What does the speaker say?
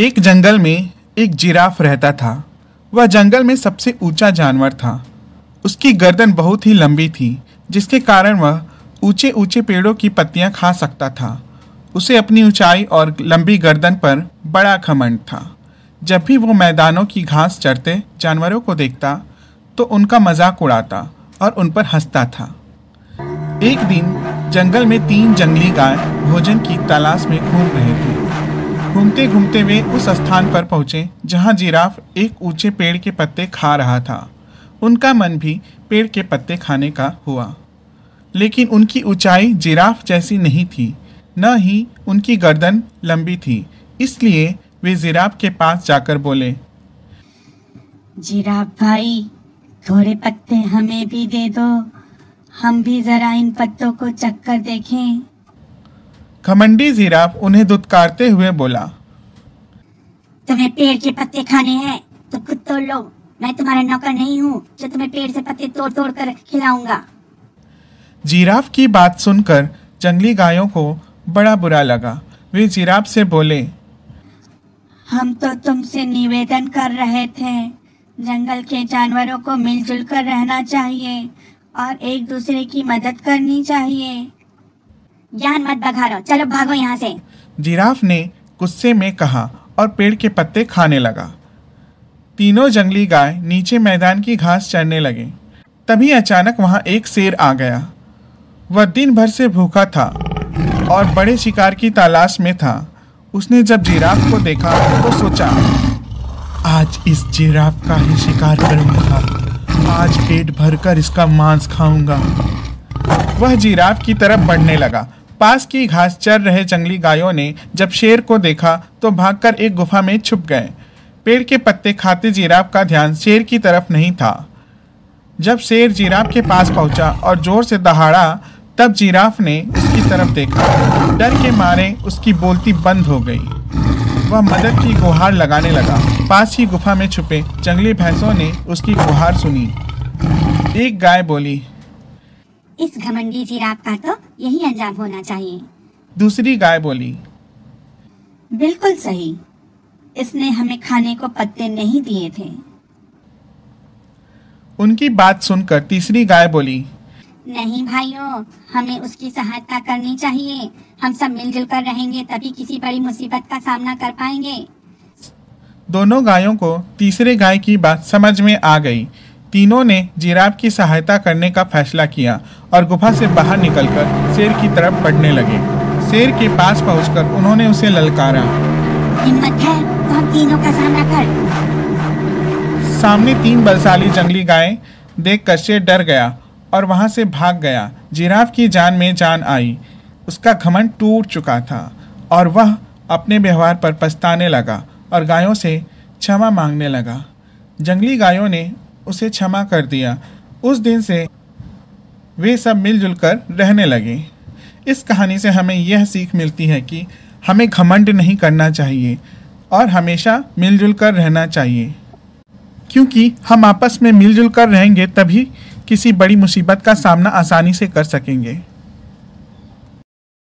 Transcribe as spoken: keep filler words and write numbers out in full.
एक जंगल में एक जिराफ रहता था। वह जंगल में सबसे ऊंचा जानवर था। उसकी गर्दन बहुत ही लंबी थी, जिसके कारण वह ऊंचे ऊंचे पेड़ों की पत्तियां खा सकता था। उसे अपनी ऊंचाई और लंबी गर्दन पर बड़ा घमंड था। जब भी वो मैदानों की घास चरते जानवरों को देखता तो उनका मजाक उड़ाता और उन पर हंसता था। एक दिन जंगल में तीन जंगली गाय भोजन की तलाश में घूम रहे थे। घूमते घूमते वे उस स्थान पर पहुँचे जहाँ जिराफ एक ऊंचे पेड़ के पत्ते खा रहा था। उनका मन भी पेड़ के पत्ते खाने का हुआ, लेकिन उनकी ऊंचाई जिराफ जैसी नहीं थी, न ही उनकी गर्दन लंबी थी। इसलिए वे जिराफ के पास जाकर बोले, जिराफ भाई, थोड़े पत्ते हमें भी दे दो, हम भी जरा इन पत्तों को चखकर देखें। घमंडी जिराफ उन्हें दुत्कारते हुए बोला, तुम्हें पेड़ के पत्ते खाने हैं तो खुद तोड़ लो। मैं तुम्हारा नौकर नहीं हूँ जो तुम्हें पेड़ से पत्ते तोड़ तोड़ कर खिलाऊंगा। जिराफ की बात सुनकर जंगली गायों को बड़ा बुरा लगा। वे जिराफ से बोले, हम तो तुमसे निवेदन कर रहे थे, जंगल के जानवरों को मिलजुल कर रहना चाहिए और एक दूसरे की मदद करनी चाहिए। जान मत बघारो, चलो भागो यहाँ से। जिराफ ने गुस्से में कहा और पेड़ के पत्ते खाने लगा। तीनों जंगली गाय नीचे मैदान की घास चरने लगे। तभी अचानक वहाँ एक शेर आ गया। वह दिन भर से भूखा था और बड़े शिकार की तलाश में था। उसने जब जिराफ को देखा तो सोचा, आज इस जिराफ का ही शिकार करूँगा, आज पेट भरकर इसका मांस खाऊंगा। वह जिराफ की तरफ बढ़ने लगा। पास की घास चर रहे जंगली गायों ने जब शेर को देखा तो भागकर एक गुफा में छुप गए। पेड़ के पत्ते खाते जिराफ का ध्यान शेर की तरफ नहीं था। जब शेर जिराफ के पास पहुंचा और जोर से दहाड़ा, तब जिराफ ने उसकी तरफ देखा। डर के मारे उसकी बोलती बंद हो गई। वह मदद की गुहार लगाने लगा। पास ही गुफा में छुपे जंगली भैंसों ने उसकी गुहार सुनी। एक गाय बोली, इस घमंडी जिराफ का तो यही अंजाम होना चाहिए। दूसरी गाय बोली, बिल्कुल सही, इसने हमें खाने को पत्ते नहीं दिए थे। उनकी बात सुनकर तीसरी गाय बोली, नहीं भाइयों, हमें उसकी सहायता करनी चाहिए। हम सब मिलजुल कर रहेंगे तभी किसी बड़ी मुसीबत का सामना कर पाएंगे। दोनों गायों को तीसरे गाय की बात समझ में आ गई। तीनों ने जिराफ की सहायता करने का फैसला किया और गुफा से बाहर निकलकर शेर की तरफ बढ़ने लगे। शेर के पास पहुंचकर उन्होंने उसे ललकारा, हिम्मत है तो हम तीनों का सामना कर। सामने तीन बलशाली जंगली गायें देखकर शेर डर गया और वहां से भाग गया। जिराफ की जान में जान आई। उसका घमंड टूट चुका था और वह अपने व्यवहार पर पछताने लगा और गायों से क्षमा मांगने लगा। जंगली गायों ने उसे क्षमा कर दिया। उस दिन से वे सब मिलजुल कर रहने लगे। इस कहानी से हमें यह सीख मिलती है कि हमें घमंड नहीं करना चाहिए और हमेशा मिलजुल कर रहना चाहिए, क्योंकि हम आपस में मिलजुल कर रहेंगे तभी किसी बड़ी मुसीबत का सामना आसानी से कर सकेंगे।